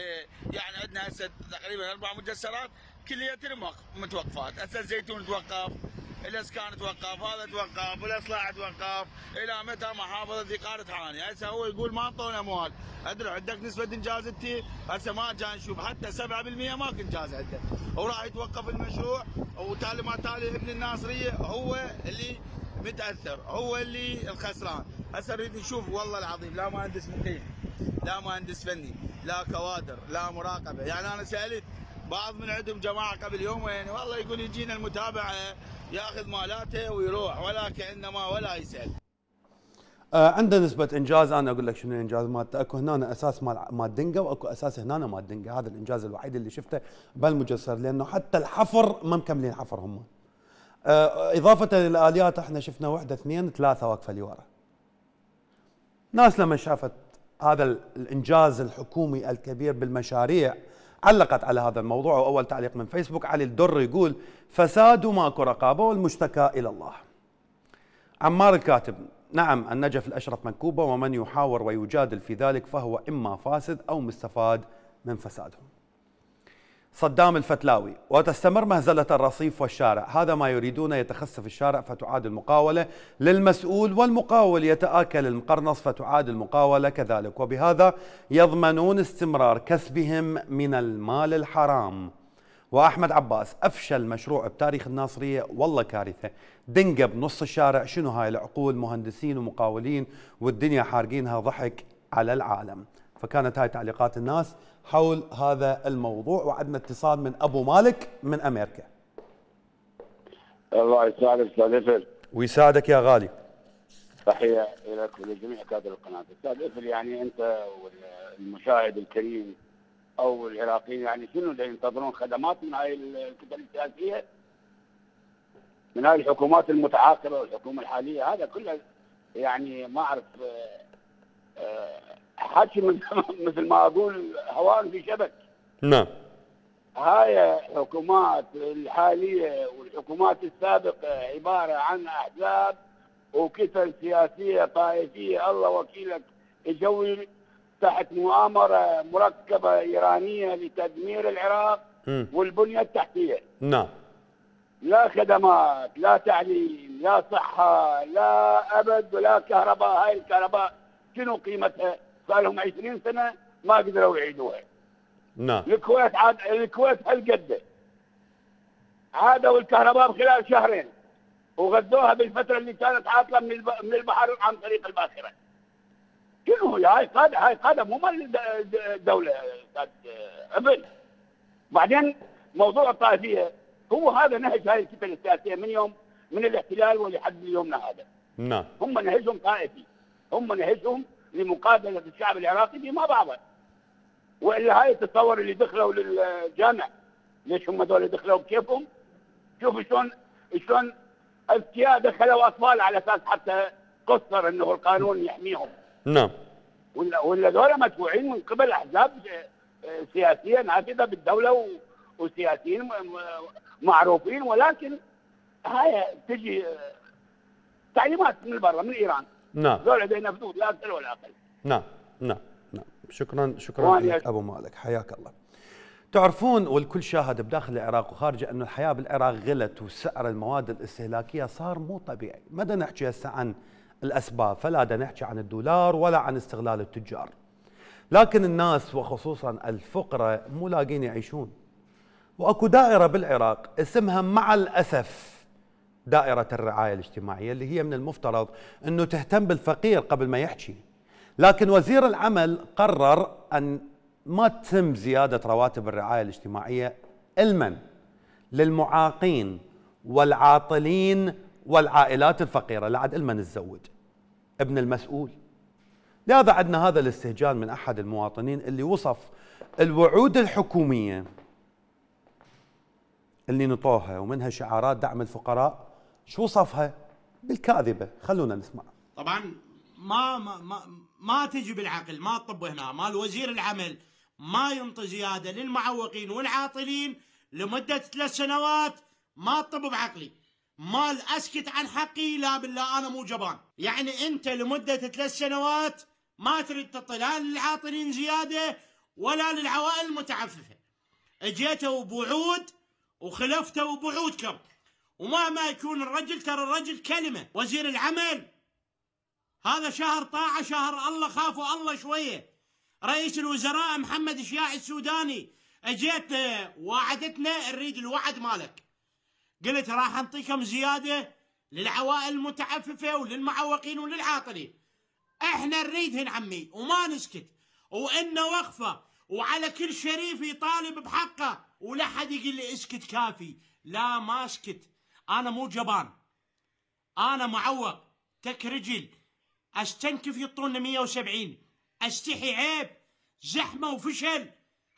يعني عندنا هسه تقريبا 4 مجسرات كليتهم متوقفات، هسه الزيتون توقف، الاسكان توقف، هذا توقف، والاصلاح توقف، الى متى محافظه ذقار تعاني. هسه هو يقول ما اعطونا اموال، ادري عندك نسبه انجاز انت، هسه ما جاي نشوف حتى 7% ماكو انجاز عندك، وراح يتوقف المشروع، وتالي ما تالي ابن الناصريه هو اللي متاثر، هو اللي الخسران. هسه نريد نشوف والله العظيم لا مهندس مقيم، لا مهندس فني، لا كوادر، لا مراقبه. يعني انا سالت بعض من عندهم جماعه قبل يومين، والله يقول يجينا المتابعه ياخذ مالاته ويروح ولا كانما ولا يسال. عنده نسبه انجاز، انا اقول لك شنو الانجاز مالته، اكو هنا اساس مال دنقه واكو اساس هنا مال دنقه، هذا الانجاز الوحيد اللي شفته بالمجسر، لانه حتى الحفر ما مكملين حفر هم. اضافه للاليات احنا شفنا 1 2 3 واقفه لي ورا. ناس لما شافت هذا الانجاز الحكومي الكبير بالمشاريع علقت على هذا الموضوع. وأول تعليق من فيسبوك علي الدر يقول فساد وماكو رقابة والمشتكى إلى الله. عمار الكاتب نعم النجف الأشرف منكوبة ومن يحاور ويجادل في ذلك فهو إما فاسد أو مستفاد من فسادهم. صدام الفتلاوي وتستمر مهزلة الرصيف والشارع، هذا ما يريدون، يتخسف الشارع فتعاد المقاولة للمسؤول والمقاول يتآكل المقرنص فتعاد المقاولة كذلك، وبهذا يضمنون استمرار كسبهم من المال الحرام. وأحمد عباس أفشل مشروع بتاريخ الناصرية والله كارثة، دنقة بنص الشارع، شنو هاي العقول؟ مهندسين ومقاولين والدنيا حارقينها ضحك على العالم. فكانت هاي تعليقات الناس حول هذا الموضوع. وعندنا اتصال من ابو مالك من امريكا. الله يسعدك استاذ افل. ويسعدك يا غالي. تحيه لك ولجميع كادر القناه. استاذ افل يعني انت والمشاهد الكريم او العراقيين يعني شنو اللي ينتظرون؟ خدمات من هاي الكتل السياسيه؟ من هاي الحكومات المتعاقبه والحكومه الحاليه، هذا كله يعني ما اعرف حكي مثل ما اقول هوان في شبك. نعم. هاي الحكومات الحاليه والحكومات السابقه عباره عن احزاب وكتل سياسيه طائفيه، الله وكيلك يجوي تحت مؤامره مركبه ايرانيه لتدمير العراق والبنيه التحتيه. نعم. لا خدمات، لا تعليم، لا صحه، لا ابد، ولا كهرباء. هاي الكهرباء شنو قيمتها؟ صار لهم 20 سنه ما قدروا يعيدوها. نعم. الكويت عاد الكويت هالقد عادوا الكهرباء بخلال شهرين، وغذوها بالفتره اللي كانت عاطله من البحر عن طريق الباخره. شنو هي هاي قاعده؟ هاي قاعده مو مال الدوله استاذ ابن. بعدين موضوع الطائفيه هو هذا نهج هاي الكتل السياسيه من الاحتلال ولحد يومنا هذا. نعم. هم نهجهم طائفي، هم نهجهم لمقابله الشعب العراقي بما بعضه. والا هاي التصور اللي دخلوا للجامع، ليش هم هذول دخلوا بكيفهم؟ شوف شلون اذكياء دخلوا اطفال على اساس حتى قصر انه القانون يحميهم. نعم. ولا هذول مدفوعين من قبل احزاب سياسيه نافذه بالدوله وسياسيين معروفين، ولكن هاي تجي تعليمات من برا من ايران. نعم. دول لدينا فدود لا أكثر ولا أقل. نعم نعم نعم. شكرا لك أبو مالك، حياك الله. تعرفون والكل شاهد بداخل العراق وخارجه أن الحياة بالعراق غلت، وسعر المواد الاستهلاكية صار مو طبيعي. ما بدنا نحكي هسه عن الأسباب، فلا بدنا نحكي عن الدولار ولا عن استغلال التجار، لكن الناس وخصوصا الفقراء مو لاقين يعيشون. وأكو دائرة بالعراق اسمها مع الأسف دائرة الرعاية الاجتماعية، اللي هي من المفترض أنه تهتم بالفقير قبل ما يحكي، لكن وزير العمل قرر أن ما تتم زيادة رواتب الرعاية الاجتماعية علما للمعاقين والعاطلين والعائلات الفقيرة. لعد علما نتزود ابن المسؤول. لهذا عندنا هذا الاستهجان من أحد المواطنين اللي وصف الوعود الحكومية اللي نطوها ومنها شعارات دعم الفقراء شو وصفها؟ بالكاذبة. خلونا نسمع. طبعا ما تجي بالعقل، ما تطب هنا، مال وزير العمل ما ينطي زيادة للمعوقين والعاطلين لمدة 3 سنوات، ما تطب بعقلي، مال اسكت عن حقي، لا بالله انا مو جبان. يعني انت لمدة 3 سنوات ما تريد تعطي لا للعاطلين زيادة ولا للعوائل المتعففة. اجيتوا بوعود وخلفتوا بوعودكم، ومهما يكون الرجل ترى الرجل كلمة. وزير العمل هذا شهر طاعة، شهر الله، خافوا الله شوية. رئيس الوزراء محمد الشياعي السوداني اجيت وعدتنا نريد الوعد مالك، قلت راح انطيكم زيادة للعوائل المتعففة وللمعوقين وللعاطلين. احنا نريدهن عمي وما نسكت، وإنه وقفة وعلى كل شريف يطالب بحقه، ولا حد يقول لي اسكت كافي، لا ما اسكت، انا مو جبان، انا معوق تك رجل، استنكف يطولنا 170، استحي عيب، زحمه وفشل،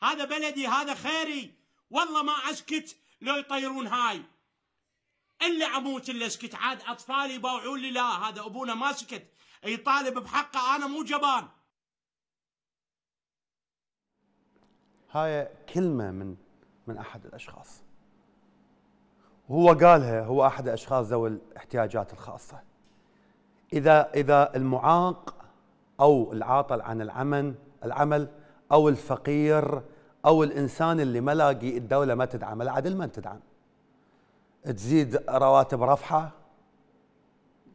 هذا بلدي هذا خيري، والله ما اسكت لو يطيرون هاي، الا اموت الا اسكت. عاد اطفالي باوعوا لي لا هذا ابونا ما سكت يطالب بحقه، انا مو جبان. هاي كلمة من أحد الأشخاص، وهو قالها، هو أحد الأشخاص ذوي الاحتياجات الخاصة. إذا المعاق أو العاطل عن العمل أو الفقير أو الإنسان اللي ما لاقي الدولة ما تدعم، العدل ما تدعم، تزيد رواتب رفحة،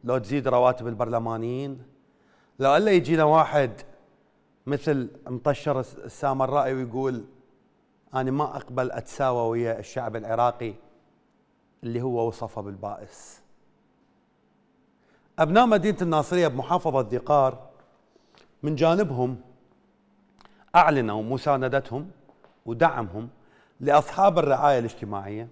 لو تزيد رواتب البرلمانيين، لو إلا يجينا واحد مثل مطشر السامرائي ويقول أنا ما أقبل أتساوى ويا الشعب العراقي اللي هو وصفه بالبائس. أبناء مدينة الناصرية بمحافظة ذقار من جانبهم أعلنوا مساندتهم ودعمهم لأصحاب الرعاية الاجتماعية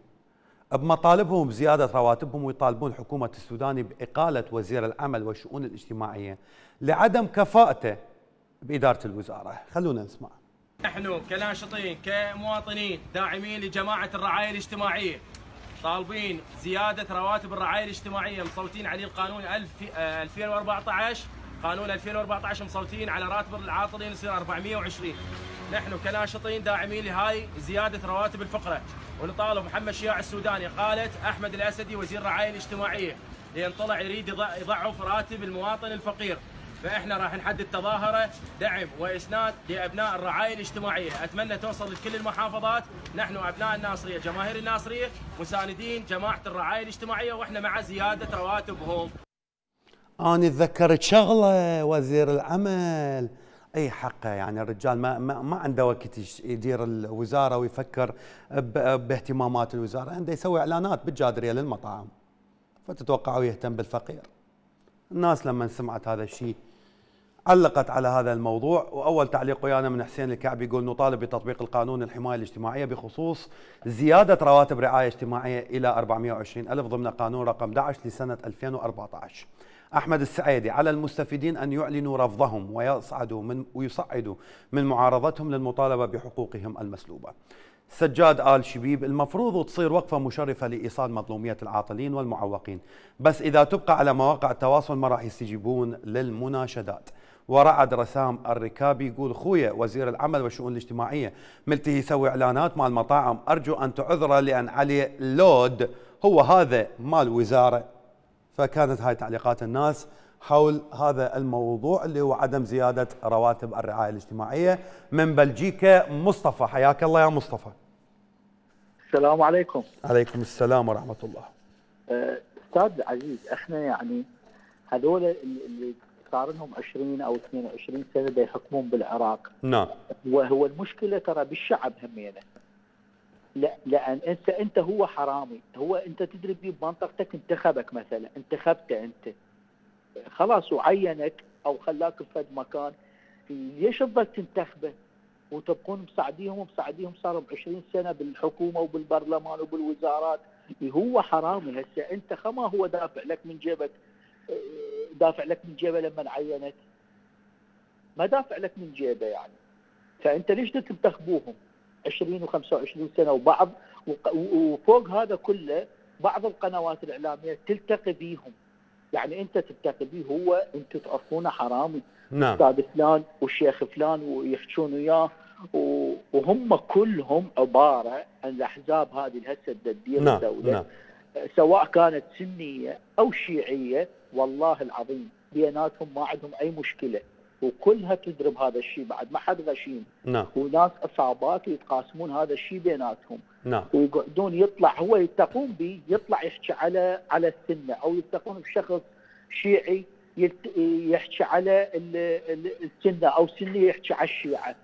بمطالبهم بزيادة رواتبهم، ويطالبون الحكومة السودانية بإقالة وزير العمل والشؤون الاجتماعية لعدم كفاءته بإدارة الوزارة. خلونا نسمع. نحن كناشطين كمواطنين داعمين لجماعة الرعاية الاجتماعية طالبين زيادة رواتب الرعاية الاجتماعية، مصوتين عليه القانون 2014، قانون 2014 مصوتين على راتب العاطلين يصير 420. نحن كناشطين داعمين لهاي زيادة رواتب الفقرة، ونطالب محمد الشياع السوداني قالت أحمد الأسدي وزير الرعاية الاجتماعية لأن طلع يريد يضعف راتب المواطن الفقير، فاحنا راح نحدد تظاهره دعم واسناد لابناء الرعايه الاجتماعيه، اتمنى توصل لكل المحافظات. نحن ابناء الناصريه، جماهير الناصريه، مساندين جماعه الرعايه الاجتماعيه، واحنا مع زياده رواتبهم. انا تذكرت شغله، وزير العمل اي حقه، يعني الرجال ما عنده وقت يدير الوزاره ويفكر باهتمامات الوزاره، عنده يسوي اعلانات بالجادريه للمطاعم، فتتوقعوا يهتم بالفقير؟ الناس لما سمعت هذا الشيء علقت على هذا الموضوع. وأول تعليق ويانا من حسين الكعبي يقول نطالب بتطبيق القانون الحماية الاجتماعية بخصوص زيادة رواتب رعاية اجتماعية إلى 420 ألف ضمن قانون رقم 11 لسنة 2014. أحمد السعيدي، على المستفيدين أن يعلنوا رفضهم ويصعدوا من معارضتهم للمطالبة بحقوقهم المسلوبة. سجاد آل شبيب، المفروض تصير وقفة مشرفة لإيصال مظلومية العاطلين والمعوقين، بس إذا تبقى على مواقع التواصل ما راح يستجيبون للمناشدات. ورعد رسام الركابي يقول خويا وزير العمل والشؤون الاجتماعية ملته يسوي إعلانات مع المطاعم، أرجو أن تعذره لأن عليه لود، هو هذا مال وزارة. فكانت هاي تعليقات الناس حول هذا الموضوع اللي هو عدم زيادة رواتب الرعاية الاجتماعية. من بلجيكا مصطفى، حياك الله يا مصطفى. السلام عليكم. عليكم السلام ورحمة الله. أستاذ عزيز، احنا يعني هذول اللي صار لهم 20 أو 22 سنة بيحكمون بالعراق، نعم، وهو المشكلة ترى بالشعب همينة، لأن أنت هو حرامي، هو أنت تدري بمنطقتك، انتخبك مثلا، انتخبته أنت خلاص وعينك او خلاك بفد مكان، ليش تضل تنتخبه وتبقون مساعديهم صاروا 20 سنه بالحكومه وبالبرلمان وبالوزارات، هو حرامي. هسه انت خما هو دافع لك من جيبه لما عينك، ما دافع لك من جيبه يعني، فانت ليش تنتخبوهم؟ 20 و25 سنة وبعض وفوق هذا كله بعض القنوات الإعلامية تلتقي بيهم، يعني أنت تلتقي بيه هو أنتوا تعرفونه حرامي أستاذ فلان والشيخ فلان ويحشون وياه، وهم كلهم عبارة عن الأحزاب هذه الهسة الدير الدولة سواء كانت سنية أو شيعية، والله العظيم بيناتهم ما عندهم أي مشكلة وكلها تضرب هذا الشيء، بعد ما حد غشيم وناس اصابات يتقاسمون هذا الشيء بيناتهم ويقعدون يطلع هو يتقون به يطلع يحكي على السنه، او يتقون بشخص شيعي يحكي على السنه، او سني يحكي على الشيعه.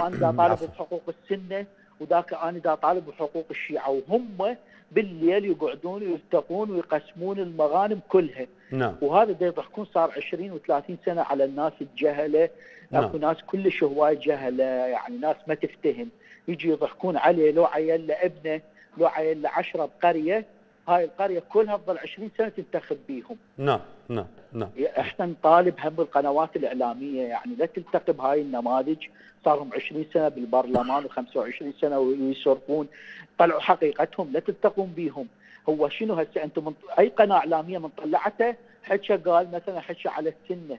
انا دا طالب بحقوق السنه وذاك انا دا طالب بحقوق الشيعه، وهم بالليل يقعدون ويلتقون ويقسمون المغانم كلها. وهذا دا يضحكون صار 20 و30 سنه على الناس الجهله، اكو ناس كلش هواي جهله يعني ناس ما تفتهم، يجي يضحكون عليه لو عيل له ابنه لو عيل له 10 بقريه، هاي القريه كلها تظل 20 سنه تنتخب بيهم. نعم احنا نطالب هم القنوات الاعلاميه يعني لا تلتقي بهاي النماذج، صار لهم 20 سنه بالبرلمان و25 سنه ويسرقون، طلعوا حقيقتهم لا تلتقون بيهم. هو شنو هسه انتم اي قناه اعلاميه من طلعته حكى قال مثلا حكى على السنه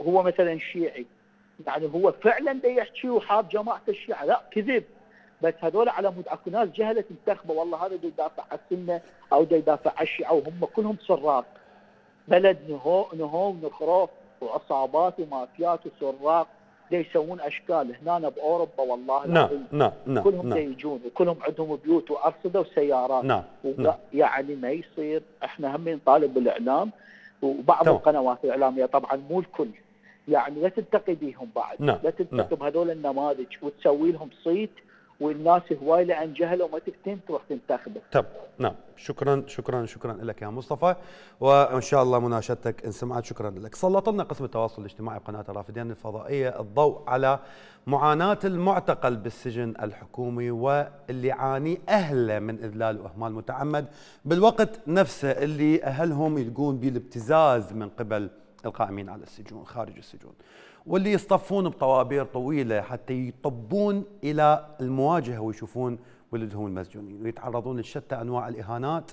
وهو مثلا شيعي، يعني هو فعلا دا يحكي وحاب جماعه الشيعه، لا كذب، بس هذول على مود اكو ناس جهله تنتخبه والله هذا دا يدافع عن السنه او دا يدافع عن الشيعه، وهم كلهم سراق. بلد نهو ونخرو وعصابات ومافيات وسراق دا يسوون اشكال هنا باوروبا والله العظيم. كلهم دا يجون وكلهم عندهم بيوت وارصده وسيارات. يعني ما يصير. احنا هم نطالب بالاعلام وبعض القنوات الاعلاميه طبعا مو الكل، يعني لا تلتقي بيهم بعد، لا تلتقي بهذول النماذج وتسوي لهم صيت، والناس هواي لان جهله وما تكتم تروح تنتخبه. شكرا لك يا مصطفى، وان شاء الله مناشدتك ان سمعت. شكرا لك. سلط لنا قسم التواصل الاجتماعي بقناه الرافدين الفضائيه الضوء على معاناه المعتقل بالسجن الحكومي واللي يعاني اهله من اذلال واهمال متعمد، بالوقت نفسه اللي اهلهم يلقون بالابتزاز من قبل القائمين على السجون خارج السجون، واللي يصطفون بطوابير طويلة حتى يطبون إلى المواجهة ويشوفون ولدهم المسجونين، ويتعرضون لشتى أنواع الإهانات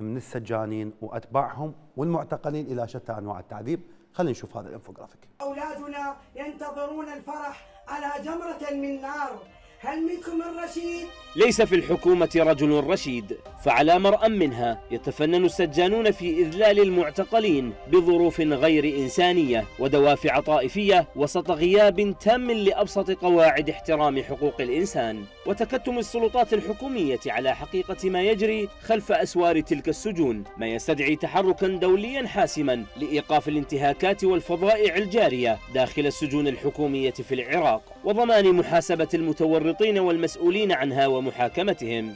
من السجانين وأتباعهم والمعتقلين إلى شتى أنواع التعذيب. خلينا نشوف هذا الانفوغرافيك. أولادنا ينتظرون الفرح على جمرة من نار، هل منكم الرشيد؟ ليس في الحكومة رجل رشيد، فعلى مرأى منها يتفنن السجانون في إذلال المعتقلين بظروف غير إنسانية ودوافع طائفية وسط غياب تام لأبسط قواعد احترام حقوق الإنسان، وتكتم السلطات الحكومية على حقيقة ما يجري خلف أسوار تلك السجون، ما يستدعي تحركا دوليا حاسما لإيقاف الانتهاكات والفظائع الجارية داخل السجون الحكومية في العراق، وضمان محاسبة المتورطين والمسؤولين عنها ومحاكمتهم.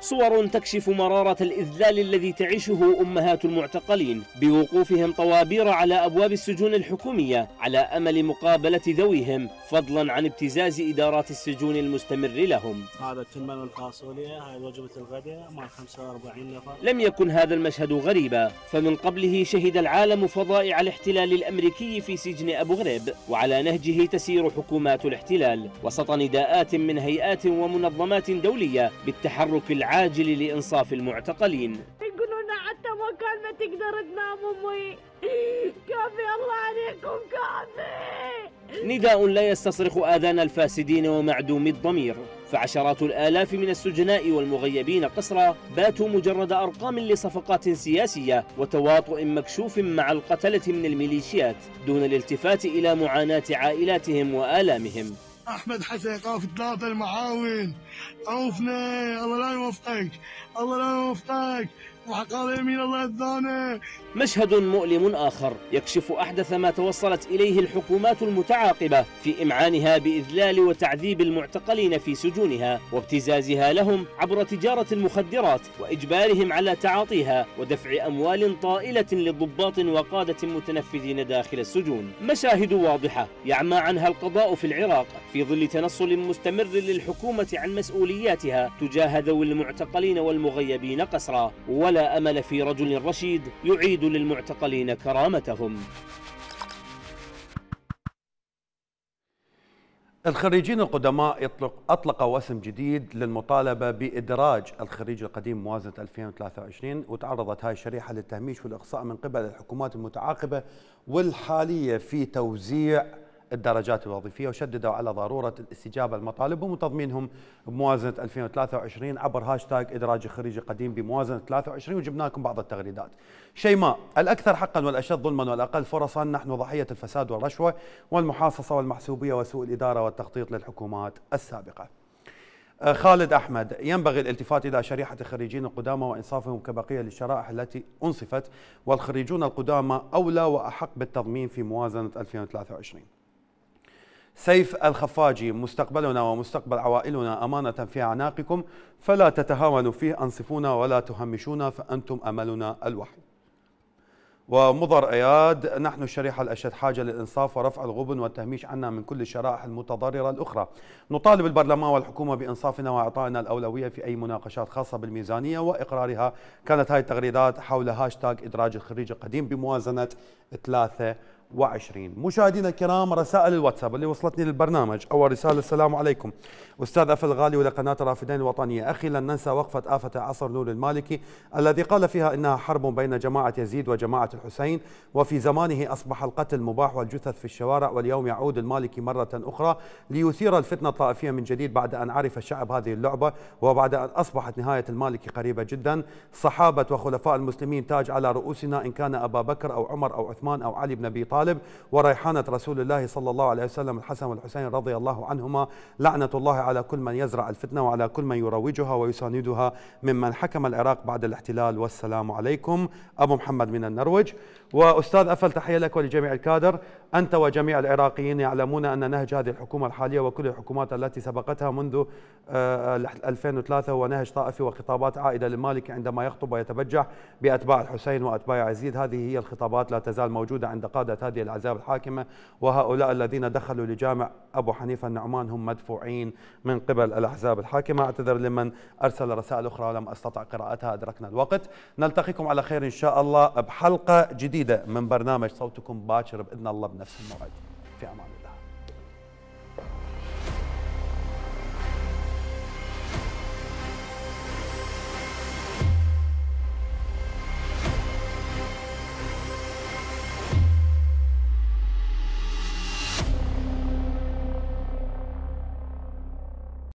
صور تكشف مرارة الإذلال الذي تعيشه أمهات المعتقلين بوقوفهم طوابير على أبواب السجون الحكومية على أمل مقابلة ذويهم، فضلا عن ابتزاز إدارات السجون المستمر لهم. هذا التمن والفاصوليا، هاي وجبة الغداء مع 45 نفر. لم يكن هذا المشهد غريبا، فمن قبله شهد العالم فظائع الاحتلال الأمريكي في سجن أبو غريب، وعلى نهجه تسير حكومات الاحتلال وسط نداءات من هيئات ومنظمات دولية بالتحرك العالمي عاجل لإنصاف المعتقلين. يقولون حتى مكان ما تقدر تنام أمي، كافي الله عليكم كافي. نداء لا يستصرخ آذان الفاسدين ومعدومي الضمير، فعشرات الآلاف من السجناء والمغيبين قسرى باتوا مجرد أرقام لصفقات سياسية وتواطؤ مكشوف مع القتلة من الميليشيات، دون الالتفات إلى معاناة عائلاتهم وآلامهم. أحمد حسن قاف 3 المعاون، أوفنا الله لا يوفقك، الله لا يوفقك، وعقال يمين الله يرضانا. مشهد مؤلم آخر يكشف أحدث ما توصلت إليه الحكومات المتعاقبة في إمعانها بإذلال وتعذيب المعتقلين في سجونها، وابتزازها لهم عبر تجارة المخدرات وإجبارهم على تعاطيها ودفع أموال طائلة لضباط وقادة متنفذين داخل السجون. مشاهد واضحة يعمى عنها القضاء في العراق في ظل تنصل مستمر للحكومة عن مسؤولياتها تجاه ذوي المعتقلين والمغيبين قسرا، ولا أمل في رجل رشيد يعيد للمعتقلين كرامتهم. الخريجين القدماء أطلقوا وسم جديد للمطالبة بإدراج الخريج القديم موازنة 2023، وتعرضت هاي الشريحة للتهميش والإقصاء من قبل الحكومات المتعاقبة والحالية في توزيع الدرجات الوظيفية، وشددوا على ضرورة الاستجابة لمطالبهم وتضمينهم بموازنة 2023 عبر هاشتاج إدراج الخريج القديم بموازنة 23. وجبنا لكم بعض التغريدات. شيماء: الأكثر حقا والأشد ظلما والأقل فرصا، نحن ضحية الفساد والرشوة والمحاصصة والمحسوبية وسوء الإدارة والتخطيط للحكومات السابقة. خالد أحمد: ينبغي الالتفات إلى شريحة الخريجين القدامى وإنصافهم كبقية للشرائح التي أنصفت، والخريجون القدامى أولى وأحق بالتضمين في موازنة 2023. سيف الخفاجي: مستقبلنا ومستقبل عوائلنا أمانة في أعناقكم، فلا تتهاونوا فيه، أنصفونا ولا تهمشونا، فأنتم أملنا الوحيد. ومضر اياد: نحن الشريحه الاشد حاجه للانصاف ورفع الغبن والتهميش عنا من كل الشرائح المتضرره الاخرى. نطالب البرلمان والحكومه بانصافنا واعطائنا الاولويه في اي مناقشات خاصه بالميزانيه واقرارها. كانت هاي التغريدات حول هاشتاج ادراج الخريج القديم بموازنه 23. مشاهدينا الكرام، رسائل الواتساب اللي وصلتني للبرنامج. اول رساله: السلام عليكم استاذ أفل الغالي ولقناه الرافدين الوطنيه، اخي لن ننسى وقفه آفة عصر نور المالكي الذي قال فيها انها حرب بين جماعه يزيد وجماعه الحسين، وفي زمانه اصبح القتل مباح والجثث في الشوارع، واليوم يعود المالكي مره اخرى ليثير الفتنه الطائفيه من جديد بعد ان عرف الشعب هذه اللعبه، وبعد ان اصبحت نهايه المالكي قريبه جدا. صحابه وخلفاء المسلمين تاج على رؤوسنا، ان كان ابا بكر او عمر او عثمان او علي بن ابي طالب، وريحانة رسول الله صلى الله عليه وسلم الحسن والحسين رضي الله عنهما، لعنة الله على كل من يزرع الفتنة وعلى كل من يروجها ويساندها ممن حكم العراق بعد الاحتلال، والسلام عليكم. أبو محمد من النرويج. وأستاذ أفل، تحية لك ولجميع الكادر. أنت وجميع العراقيين يعلمون أن نهج هذه الحكومة الحالية وكل الحكومات التي سبقتها منذ 2003 هو نهج طائفي وخطابات عائدة للمالكي عندما يخطب ويتبجح بأتباع الحسين وأتباع يزيد. هذه هي الخطابات لا تزال موجودة عند قادة هذه الأحزاب الحاكمة، وهؤلاء الذين دخلوا لجامع أبو حنيفة النعمان هم مدفوعين من قبل الأحزاب الحاكمة. أعتذر لمن أرسل رسائل أخرى ولم أستطع قراءتها، أدركنا الوقت. نلتقيكم على خير إن شاء الله بحلقة جديدة من برنامج صوتكم باكر بإذن الله بنفس الموعد. في أمان.